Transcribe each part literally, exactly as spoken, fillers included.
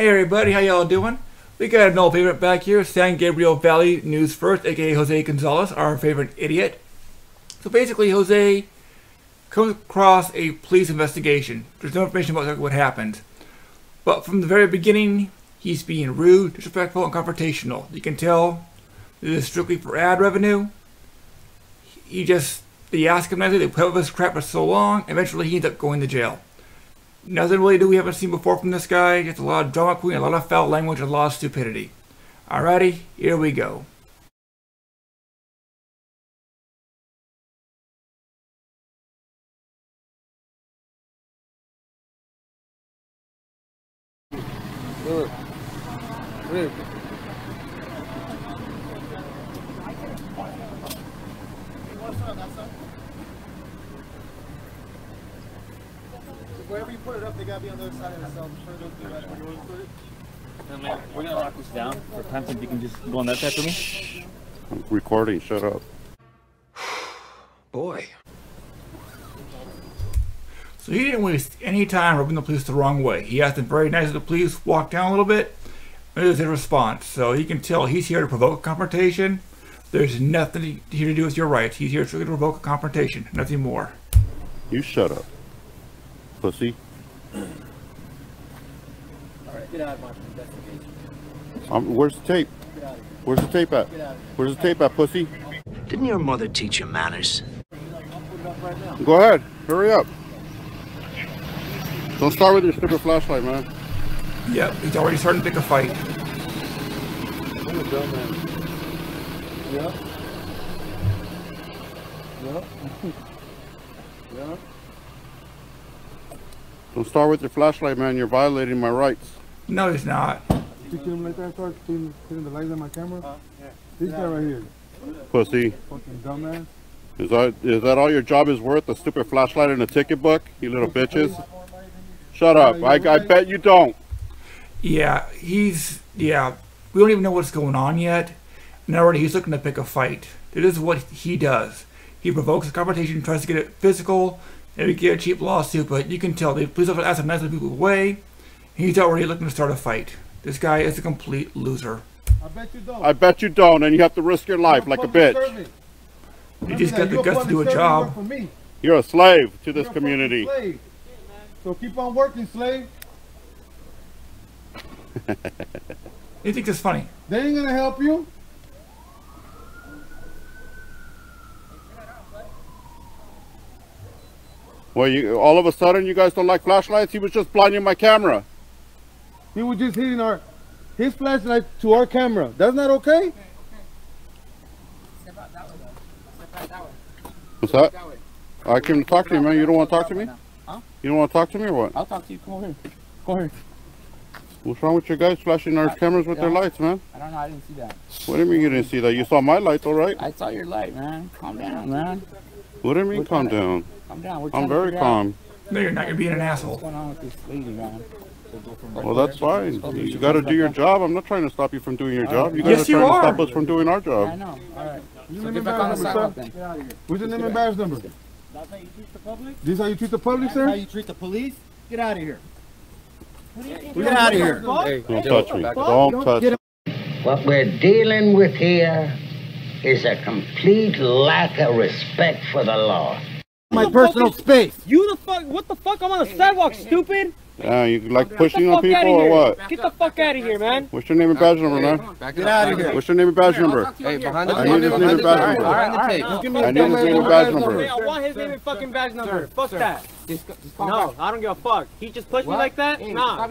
Hey everybody, how y'all doing? We got an old favorite back here, San Gabriel Valley News First, aka Jose Gonzalez, our favorite idiot. So basically, Jose comes across a police investigation. There's no information about what happened. But from the very beginning, he's being rude, disrespectful, and confrontational. You can tell this is strictly for ad revenue. He just, they ask him nicely, they put up with this crap for so long, eventually he ends up going to jail. Nothing really do we haven't seen before from this guy. Just a lot of drama queen, a lot of foul language, and a lot of stupidity. Alrighty, here we go. Good. Good. Wherever you put it up, they gotta be on the other side of the cell. We're gonna lock this down for time since you can just go on that side for me. Recording, shut up. Boy. So he didn't waste any time rubbing the police the wrong way. He asked them very nicely to please walk down a little bit, and it was a response. So you can tell he's here to provoke a confrontation. There's nothing here to do with your rights. He's here to provoke a confrontation, nothing more. You shut up. Pussy. Alright, get out of my investigation. Um, where's the tape? Get out of here. Where's the tape at? Get out of here. Where's the tape at, pussy? Didn't your mother teach you manners? Go ahead. Hurry up. Don't start with your stupid flashlight, man. Yep, he's already starting to pick a fight. What a dumb man. Yep. Yep. Yep. Don't start with your flashlight, man. You're violating my rights. No, he's not. You see him like that? Start seeing the lights on my camera? Uh, yeah. This guy right here. Pussy. Fucking dumbass. Is that, is that all your job is worth? A stupid flashlight and a ticket book? You little bitches. Shut up. I, I bet you don't. Yeah, he's... Yeah. We don't even know what's going on yet. And already he's looking to pick a fight. It is what he does. He provokes a confrontation, tries to get it physical, and we get a cheap lawsuit, but you can tell the police officer asked him nicely to move away. He's already looking to start a fight. This guy is a complete loser. I bet you don't. I bet you don't, and you have to risk your life like a bitch. You just got the guts to do a job. You're a slave to this community. So keep on working, slave. You think it's funny? They ain't gonna help you. Well, you, all of a sudden, you guys don't like flashlights? He was just blinding my camera. He was just hitting our, his flashlight to our camera. That's not okay? Okay, okay. Step out that way, though. Step out that way. What's that? That way. I can talk to you, man. You don't want to talk to me? Huh? You don't want to talk to me or what? I'll talk to you. Come over here. Come over here. What's wrong with you guys flashing our I, cameras with their lights, man? I don't know. I didn't see that. What do you mean you didn't see that? You saw my light, all right? I saw your light, man. Calm down, man. What do you mean We're calm down? I'm down. We're I'm very calm. Out. No, you're not. You're being an asshole. What's going on with this lady, man? Well, that's fine. You got to do your job. I'm not trying to stop you from doing your job. You got yes, to try to stop us from doing our job. Yeah, I know. All right. So so get back on the sidewalk then. What's your name and badge number? That's how you treat the public? This is how you treat the public, that's sir? That's how you treat the police? Get out of here. Get, get out of here. Hey, don't touch me. Don't touch me. What we're dealing with here is a complete lack of respect for the law. My personal space. You the fuck? What the fuck? I'm on the sidewalk, stupid. Yeah, you like pushing on people or what? Get the fuck out of here, man. What's your name and badge number, man? Get out of here. What's your name and badge number? Hey, behind the tape. I need his name and badge number. I need his name and badge number. I want his name and fucking badge number. Fuck that. No, I don't give a fuck. He just pushed me like that? Nah.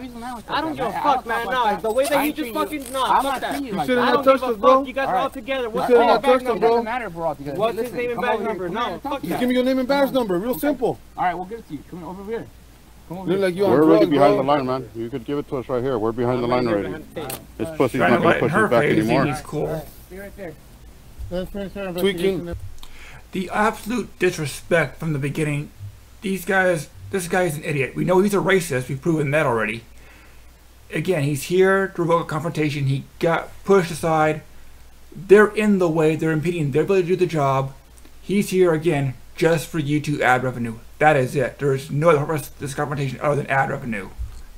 I don't give a fuck, man. Nah, the way that he just fucking, nah, fuck that. You shouldn't have touched us, bro. You guys are all together. You shouldn't have touched us, bro. It doesn't matter if we're all together. What's his name and badge number? No, fuck that. Just give me your name and badge number. Real simple. All right, we'll give it to you. Come over here. Like you We're already behind the line, man. You could give it to us right here. We're behind the line already. This pussy's not going to push us back anymore. He's cool. Tweaking. The absolute disrespect from the beginning. These guys, this guy's an idiot. We know he's a racist. We've proven that already. Again, he's here to provoke a confrontation. He got pushed aside. They're in the way. They're impeding their ability to do the job. He's here again just for YouTube ad revenue. That is it. There is no other purpose to this confrontation other than ad revenue.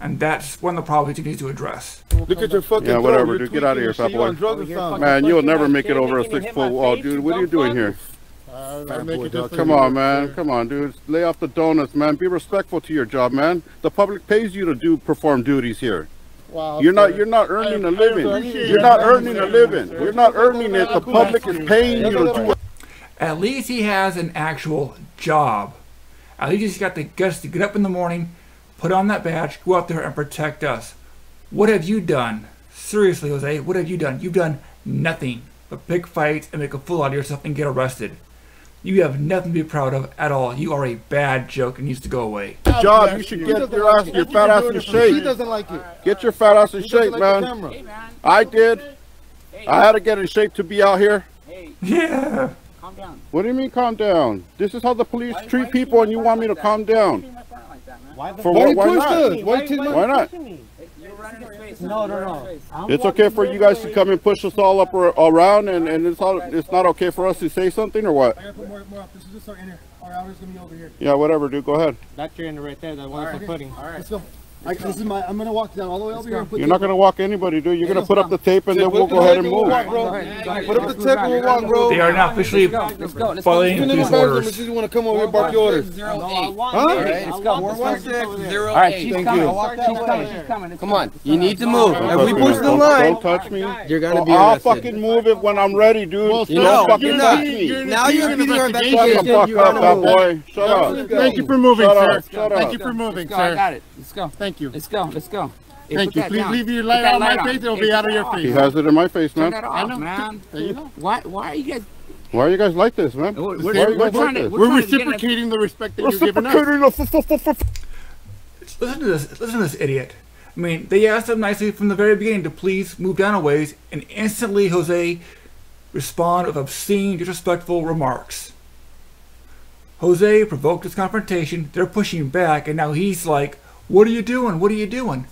And that's one of the problems you need to address. Look at your fucking Yeah, whatever, dude. Get out of here, fat boy. Man, you'll never make it over a six-foot wall, dude. What are you doing here? Come on, man. Come on, dude. Lay off the donuts, man. Be respectful to your job, man. The public pays you to do perform duties here. Wow, you're not you're not earning a living. You're not earning a living. You're not earning it. The public is paying you to do it. At least he has an actual job. At least he's got the guts to get up in the morning, put on that badge, go out there and protect us. What have you done? Seriously, Jose, what have you done? You've done nothing but pick fights and make a fool out of yourself and get arrested. You have nothing to be proud of at all. You are a bad joke and needs to go away. Job, you should get your ass, your fat ass in shape. He doesn't like it. Get your fat ass in shape, man. I did. I had to get in shape to be out here. Yeah. Calm down. What do you mean calm down? This is how the police why, treat why people and you want me to like calm down. Like that, why for why, why, not? Why, why, why, why not? No, no, no. It's okay for you guys to come and push us all up or around and, and it's all it's not okay for us to say something or what? Yeah, whatever, dude. Go ahead. That's your ender right there, that one's the pudding. All right. Let's go. I, this is my, I'm going to walk down all the way over here. And put You're not going to walk anybody, dude. You're going to put up the tape and then we'll go ahead and move. Put up the tape and we'll walk, bro. They are not officially following these orders. You want to come over here and bark your orders? Huh? All right, let's go. All right, she's coming. She's coming. She's coming. Come on. You need to move. If we push the line, don't touch me. You're going to be arrested. I'll fucking move it when I'm ready, dude. You know, you're not. Now you're going to be investigated. Shut the fuck up, boy. Shut up. Thank you for moving, sir. Thank you for moving, sir. I got it. Let's go. Thank you. Let's go. Let's go. Hey, Thank you. Please down. leave your light on light my on. face. It'll be out of your face. He has it in my face, man. Turn that off, I know, man. You know. Why? Why are you guys? Why are you guys like this, man? We're, we're, why are you guys like to, this? We're, we're reciprocating the respect that you're giving us. Listen to this. Listen to this idiot. I mean, they asked him nicely from the very beginning to please move down a ways, and instantly Jose responded with obscene, disrespectful remarks. Jose provoked this confrontation. They're pushing back, and now he's like, what are you doing? What are you doing?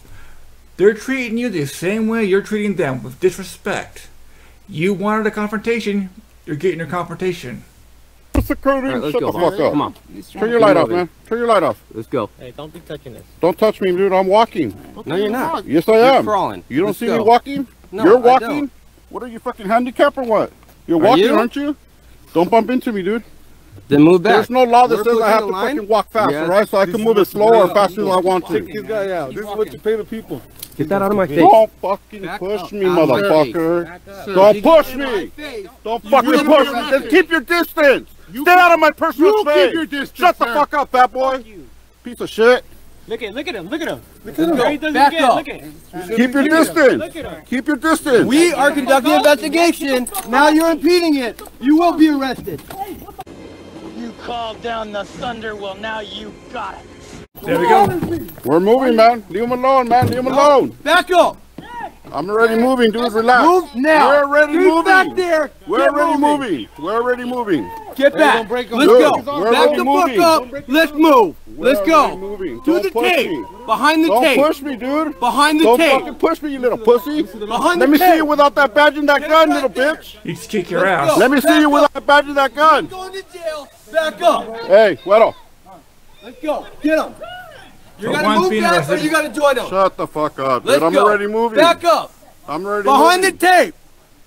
They're treating you the same way you're treating them, with disrespect. You wanted a confrontation, you're getting your confrontation. What's the crew doing? Shut the fuck up. Come on. Turn your light off, man. Turn your light off. Let's go. Hey, don't be touching this. Don't touch me, dude. I'm walking. No, you're not. Yes, I am. You're crawling. You don't see me walking? No, you're walking? What are you, fucking handicapped or what? You're walking, aren't you? Don't bump into me, dude. Then move back. There's no law that We're says I have to fucking walk faster, yes. right? So I this can move it slower or faster than I want to. Check this guy out. Keep this walking. Is what you pay the people. Get that out of my face. Don't fucking back push up. me, I'm motherfucker. Don't push me. Don't you fucking push me. Then keep your distance. You Stay out of my personal you space. Keep your distance, Shut sir. the fuck up, fat boy. Piece of shit. Look at, look at him, look at him. Look at him. Back up. Look at him. Keep your distance. Keep your distance. We are conducting an investigation. Now you're impeding it. You will be arrested. Called down the thunder. Well, now you got it. There we go. We're moving, man. Leave him alone, man. Leave him no. alone. Back up. I'm already moving, dude. Relax. Move now. We're already He's moving. back there. We're Get already moving. moving. We're already moving. Get back. Hey, Let's dude, go. We're back the fuck up. Let's move. We're Let's go. Moving. To the tape. Me. Behind the Don't tape. Don't push me, dude. Behind the Don't tape. Don't fucking push me, you little pussy. Behind Let the me tape. see you without that badge and that Get gun, little there. bitch. You kick your Let's ass. Go. Let me see you without that badge and that gun. Going to jail. Back up. Hey, Weddle. Let's go. Get him. You gotta move back or you gotta join them. Shut the fuck up, dude. Let's I'm go. already moving. Back up. I'm already Behind moving. the tape.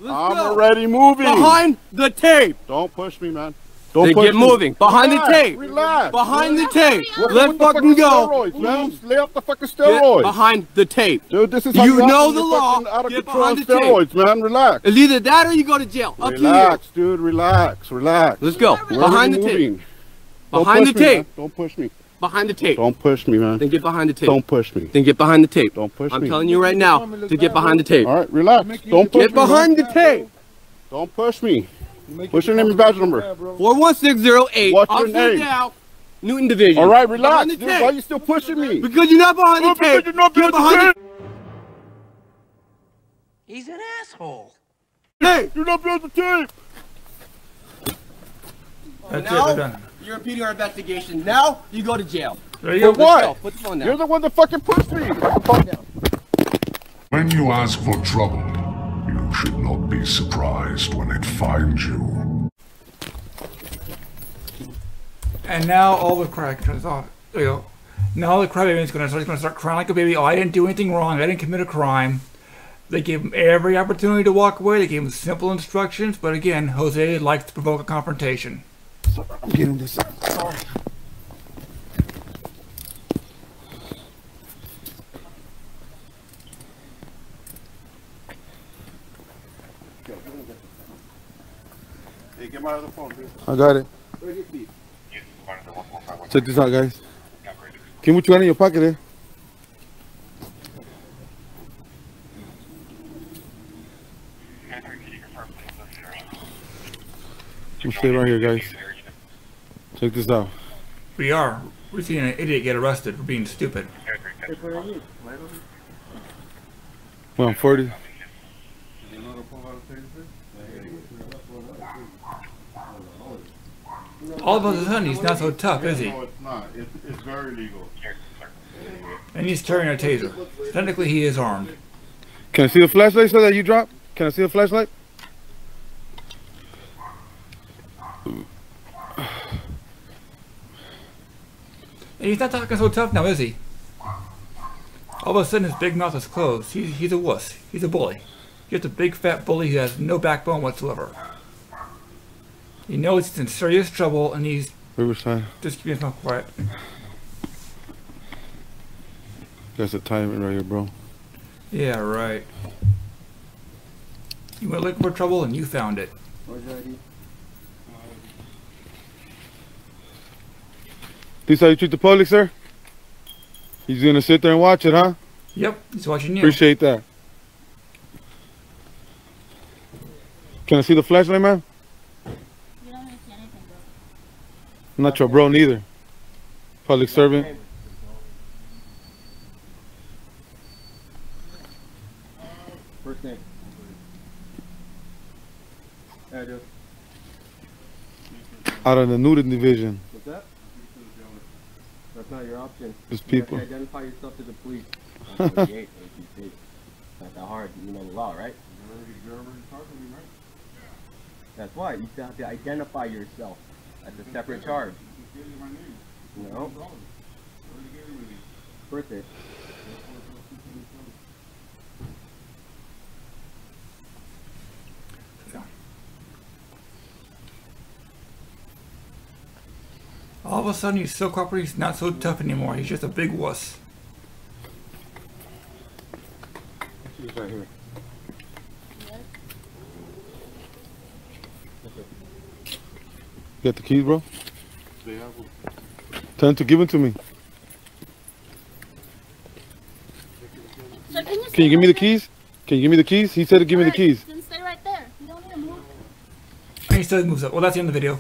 Let's I'm go. already moving. Behind the tape. Don't push me, man. Don't they push get me. moving. Behind Relax. the tape. Relax. Behind Relax. the tape. Relax. Let's fucking go. Steroids, man. Lay off the fucking steroids. Get behind the tape. Dude, this is how you know the law. Out of get control behind the steroids, tape. man. Relax. It's either that or you go to jail. Up Relax, to you. dude. Relax. Relax. Let's go. We're behind the moving. tape. Behind the tape. Don't push me. Behind the tape. Don't push me, man. Then get behind the tape. Don't push me. Then get behind the tape. Don't push me. I'm telling you right now to get behind the tape. All right, relax. Don't push me. Get behind the tape. Don't push me. What's your name and badge number? four one six zero eight. What's your name? Now, Newton Division. All right, relax. Dude, why are you still pushing me? Because you're not behind the tape. You're not behind the tape. He's an asshole. Hey, you're not behind the tape. That's it. We're done. You're a P D R investigation. Now you go to jail. There you go. What? Put the phone down. You're the one that fucking pushed me. Put the phone down. When you ask for trouble, you should not be surprised when it finds you. And now all the crack turns off. There you go. Now the crybaby's gonna start, he's gonna start crying like a baby. Oh, I didn't do anything wrong. I didn't commit a crime. They gave him every opportunity to walk away. They gave him simple instructions, but again, Jose likes to provoke a confrontation. I'm getting this out. Sorry. Hey, get my other phone, dude. I got it. Where's your feet? Check this out, guys. Can you put it in your pocket, eh? I'm stay right here, guys. Check this out. We are. We're seeing an idiot get arrested for being stupid. Well, I'm forty. All of a sudden, he's not so tough, is he? No, it's not. It's, it's very legal. And he's carrying a taser. Technically, he is armed. Can I see the flashlight so that you dropped? Can I see the flashlight? And he's not talking so tough now, is he? All of a sudden, his big mouth is closed. He's, he's a wuss. He's a bully. He's a big, fat bully who has no backbone whatsoever. He knows he's in serious trouble, and he's... Riverside. Just keep yourself quiet. That's a timing right here, bro. Yeah, right. You went looking for trouble, and you found it. Where's your I D? This is how you treat the public, sir? He's gonna sit there and watch it, huh? Yep, he's watching you. Appreciate that. Can I see the flashlight, man? You don't see anything, bro. I'm not your bro neither. Public servant. First name. Out of the Newton Division. What's that? That's not your option. There's people. You have to identify yourself to the police. That's not hard. You know the law, right? You're already talking to me, right? That's why. You have to identify yourself. That's a separate charge. You my name. No. Birthday. All of a sudden, he's so cooperative, he's not so tough anymore. He's just a big wuss. He's right here. You got the keys, bro? They have them. Tell them to give them to me. So can you, can you give me the keys? Can you give me the keys? He said to give me the keys. Then stay right there. You don't need to move. And he still moves up. Well, that's the end of the video.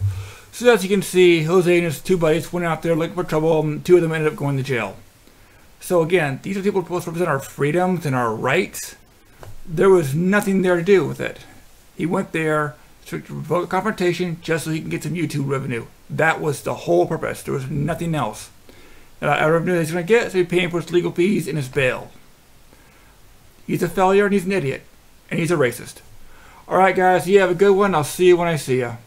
So as you can see, Jose and his two buddies went out there looking for trouble, and two of them ended up going to jail. So again, these are people who are supposed to represent our freedoms and our rights. There was nothing there to do with it. He went there to provoke a confrontation just so he can get some YouTube revenue. That was the whole purpose. There was nothing else. Uh, our revenue he's going to get, so he's paying for his legal fees and his bail. He's a failure and he's an idiot. And he's a racist. Alright guys, you have a good one. I'll see you when I see you.